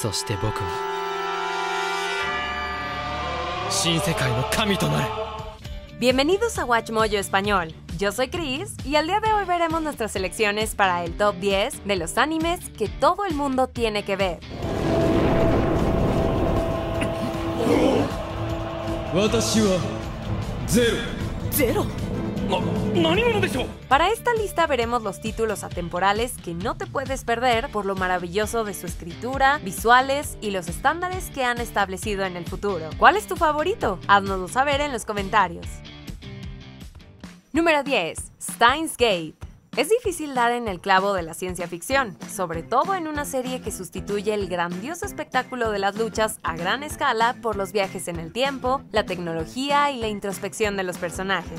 そして僕は新世界の神となる。 Bienvenidos a WatchMojo Español. Yo soy Chris y al día de hoy veremos nuestras selecciones para el top 10 de los animes que todo el mundo tiene que ver. Para esta lista veremos los títulos atemporales que no te puedes perder por lo maravilloso de su escritura, visuales y los estándares que han establecido en el futuro. ¿Cuál es tu favorito? Háznoslo saber en los comentarios. Número 10. Steins;Gate. Es difícil dar en el clavo de la ciencia ficción, sobre todo en una serie que sustituye el grandioso espectáculo de las luchas a gran escala por los viajes en el tiempo, la tecnología y la introspección de los personajes.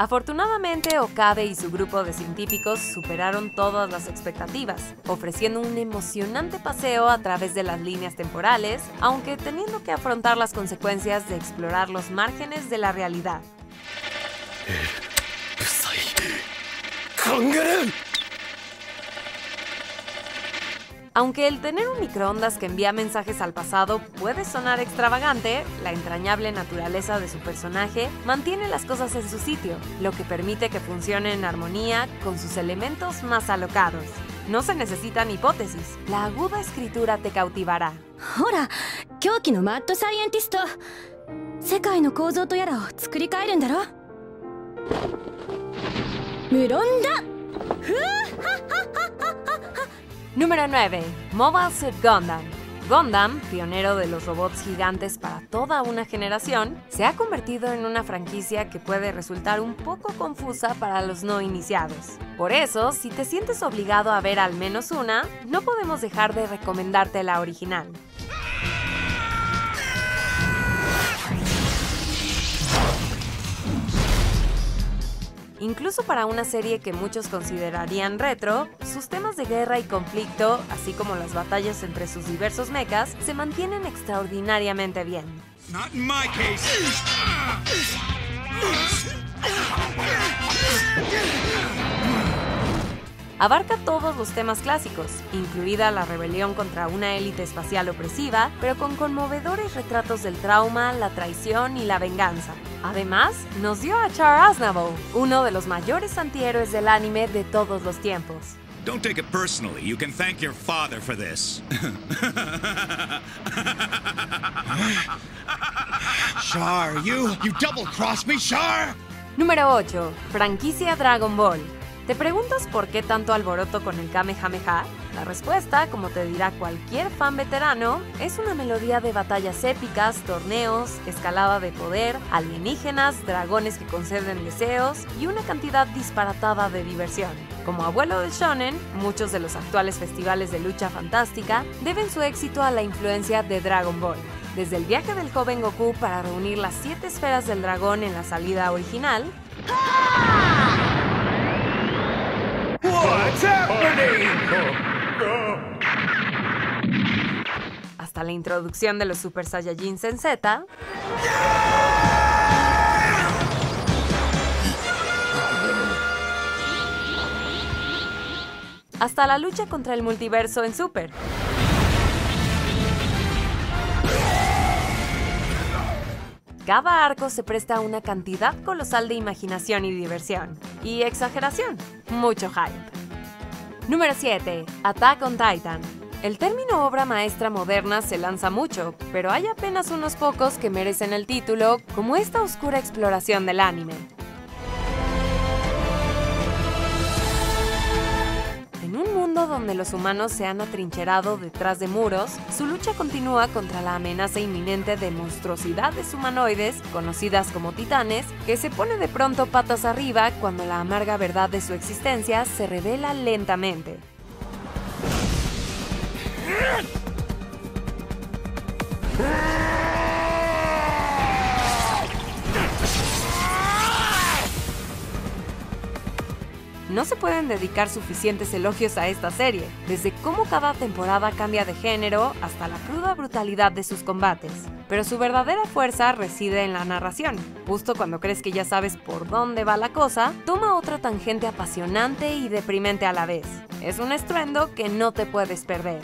Afortunadamente, Okabe y su grupo de científicos superaron todas las expectativas, ofreciendo un emocionante paseo a través de las líneas temporales, aunque teniendo que afrontar las consecuencias de explorar los márgenes de la realidad. Aunque el tener un microondas que envía mensajes al pasado puede sonar extravagante, la entrañable naturaleza de su personaje mantiene las cosas en su sitio, lo que permite que funcione en armonía con sus elementos más alocados. No se necesitan hipótesis, la aguda escritura te cautivará. ¡Hora! ¡Kyoki no Mad Scientist! ¡Sekai no Kouzou to Yara o tsukuricaeru en daro! ¡Muronda! Número 9. Mobile Suit Gundam. Gundam, pionero de los robots gigantes para toda una generación, se ha convertido en una franquicia que puede resultar un poco confusa para los no iniciados. Por eso, si te sientes obligado a ver al menos una, no podemos dejar de recomendarte la original. Incluso para una serie que muchos considerarían retro, sus temas de guerra y conflicto, así como las batallas entre sus diversos mechas, se mantienen extraordinariamente bien. Abarca todos los temas clásicos, incluida la rebelión contra una élite espacial opresiva, pero con conmovedores retratos del trauma, la traición y la venganza. Además, nos dio a Char, uno de los mayores antihéroes del anime de todos los tiempos. Don't take it personally. You can thank your father for this. Char, you double crossed me, Char. Número 8. Franquicia Dragon Ball. ¿Te preguntas por qué tanto alboroto con el Kamehameha? La respuesta, como te dirá cualquier fan veterano, es una melodía de batallas épicas, torneos, escalada de poder, alienígenas, dragones que conceden deseos y una cantidad disparatada de diversión. Como abuelo del shonen, muchos de los actuales festivales de lucha fantástica deben su éxito a la influencia de Dragon Ball. Desde el viaje del joven Goku para reunir las 7 esferas del dragón en la salida original, hasta la introducción de los Super Saiyajin en Z, hasta la lucha contra el multiverso en Super, cada arco se presta a una cantidad colosal de imaginación y diversión. Y exageración, mucho hype. Número 7. Attack on Titan. El término obra maestra moderna se lanza mucho, pero hay apenas unos pocos que merecen el título, como esta oscura exploración del anime. En un mundo donde los humanos se han atrincherado detrás de muros, su lucha continúa contra la amenaza inminente de monstruosidades humanoides, conocidas como titanes, que se pone de pronto patas arriba cuando la amarga verdad de su existencia se revela lentamente. No se pueden dedicar suficientes elogios a esta serie, desde cómo cada temporada cambia de género hasta la cruda brutalidad de sus combates. Pero su verdadera fuerza reside en la narración. Justo cuando crees que ya sabes por dónde va la cosa, toma otra tangente apasionante y deprimente a la vez. Es un estruendo que no te puedes perder.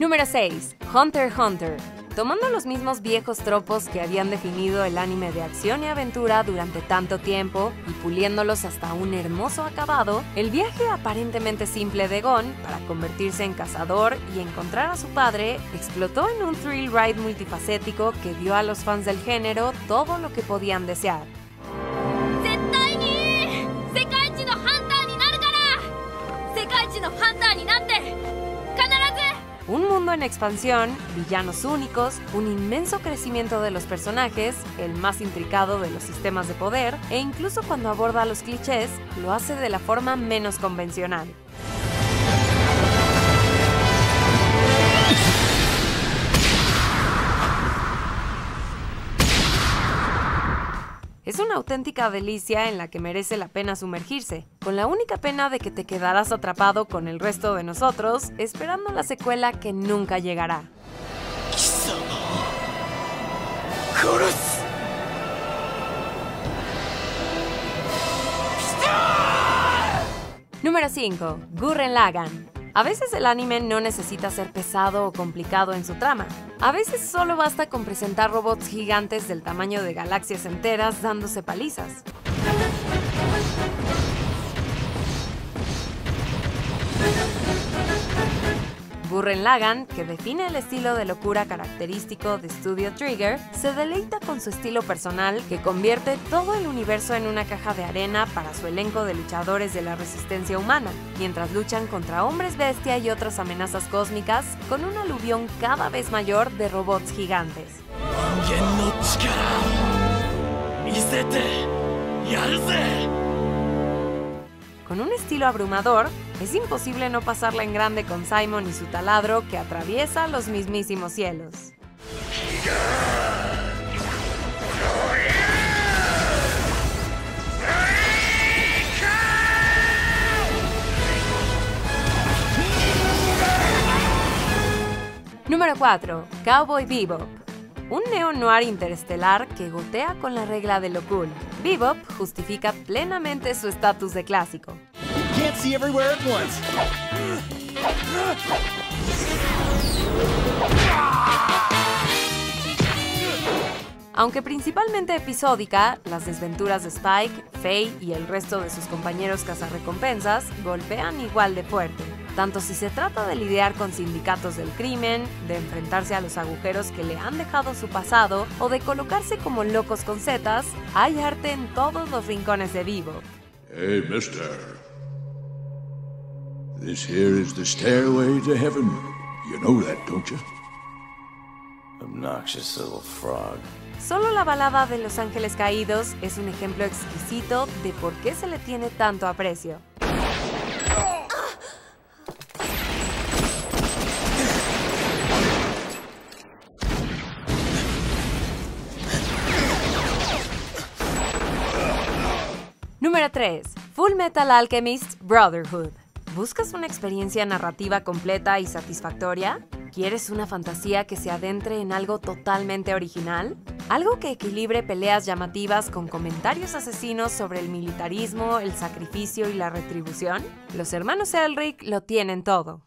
Número 6. Hunter x Hunter. Tomando los mismos viejos tropos que habían definido el anime de acción y aventura durante tanto tiempo y puliéndolos hasta un hermoso acabado, el viaje aparentemente simple de Gon para convertirse en cazador y encontrar a su padre explotó en un thrill ride multifacético que dio a los fans del género todo lo que podían desear. Un mundo en expansión, villanos únicos, un inmenso crecimiento de los personajes, el más intricado de los sistemas de poder, e incluso cuando aborda los clichés, lo hace de la forma menos convencional. Es una auténtica delicia en la que merece la pena sumergirse, con la única pena de que te quedarás atrapado con el resto de nosotros, esperando la secuela que nunca llegará. Número 5. Gurren Lagann. A veces el anime no necesita ser pesado o complicado en su trama. A veces solo basta con presentar robots gigantes del tamaño de galaxias enteras dándose palizas. Gurren Lagann, que define el estilo de locura característico de Studio Trigger, se deleita con su estilo personal que convierte todo el universo en una caja de arena para su elenco de luchadores de la resistencia humana, mientras luchan contra hombres bestia y otras amenazas cósmicas con un aluvión cada vez mayor de robots gigantes. Con un estilo abrumador, es imposible no pasarla en grande con Simon y su taladro que atraviesa los mismísimos cielos. Número 4. Cowboy Bebop. Un neo-noir interestelar que gotea con la regla de lo cool. Bebop justifica plenamente su estatus de clásico. Aunque principalmente episódica, las desventuras de Spike, Faye y el resto de sus compañeros cazarrecompensas golpean igual de fuerte. Tanto si se trata de lidiar con sindicatos del crimen, de enfrentarse a los agujeros que le han dejado su pasado o de colocarse como locos con setas, hay arte en todos los rincones de Bebop. Hey, mister. This here is the stairway to heaven. You know that, don't you? Obnoxious little frog. Solo la balada de Los Ángeles Caídos es un ejemplo exquisito de por qué se le tiene tanto aprecio. Número 3. Fullmetal Alchemist Brotherhood. ¿Buscas una experiencia narrativa completa y satisfactoria? ¿Quieres una fantasía que se adentre en algo totalmente original? Algo que equilibre peleas llamativas con comentarios asesinos sobre el militarismo, el sacrificio y la retribución. Los hermanos Elric lo tienen todo.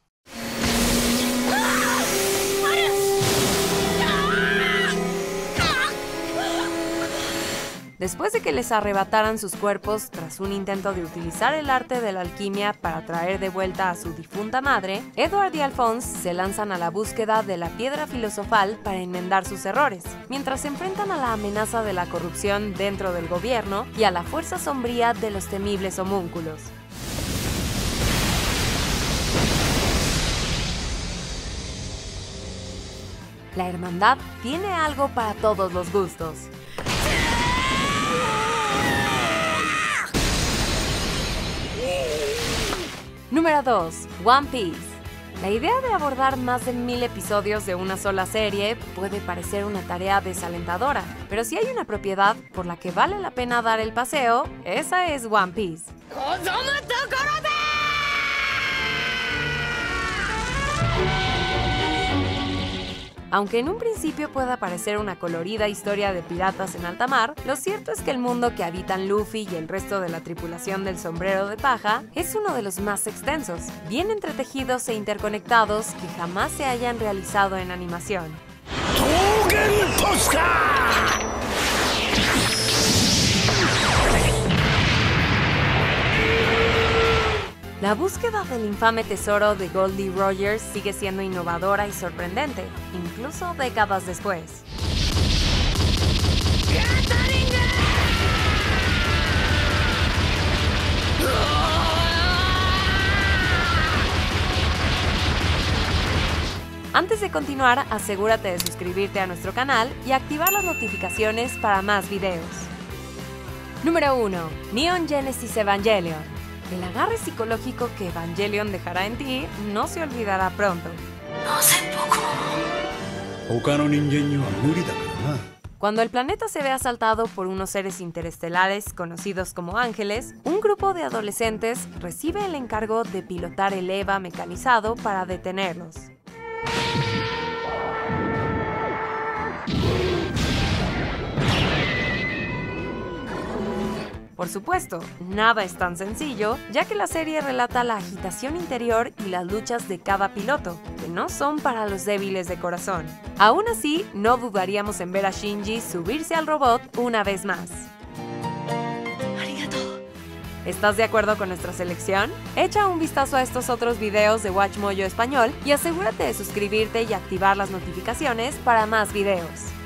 Después de que les arrebataran sus cuerpos tras un intento de utilizar el arte de la alquimia para traer de vuelta a su difunta madre, Edward y Alphonse se lanzan a la búsqueda de la piedra filosofal para enmendar sus errores, mientras se enfrentan a la amenaza de la corrupción dentro del gobierno y a la fuerza sombría de los temibles homúnculos. La hermandad tiene algo para todos los gustos. Número 2. One Piece. La idea de abordar más de 1000 episodios de una sola serie puede parecer una tarea desalentadora, pero si hay una propiedad por la que vale la pena dar el paseo, esa es One Piece. Aunque en un principio pueda parecer una colorida historia de piratas en alta mar, lo cierto es que el mundo que habitan Luffy y el resto de la tripulación del Sombrero de Paja es uno de los más extensos, bien entretejidos e interconectados que jamás se hayan realizado en animación. La búsqueda del infame tesoro de Goldie Rogers sigue siendo innovadora y sorprendente, incluso décadas después. Antes de continuar, asegúrate de suscribirte a nuestro canal y activar las notificaciones para más videos. Número 1. Neon Genesis Evangelion. El agarre psicológico que Evangelion dejará en ti no se olvidará pronto. Cuando el planeta se ve asaltado por unos seres interestelares conocidos como ángeles, un grupo de adolescentes recibe el encargo de pilotar el EVA mecanizado para detenerlos. Por supuesto, nada es tan sencillo, ya que la serie relata la agitación interior y las luchas de cada piloto, que no son para los débiles de corazón. Aún así, no dudaríamos en ver a Shinji subirse al robot una vez más. ¿Estás de acuerdo con nuestra selección? Echa un vistazo a estos otros videos de WatchMojo Español y asegúrate de suscribirte y activar las notificaciones para más videos.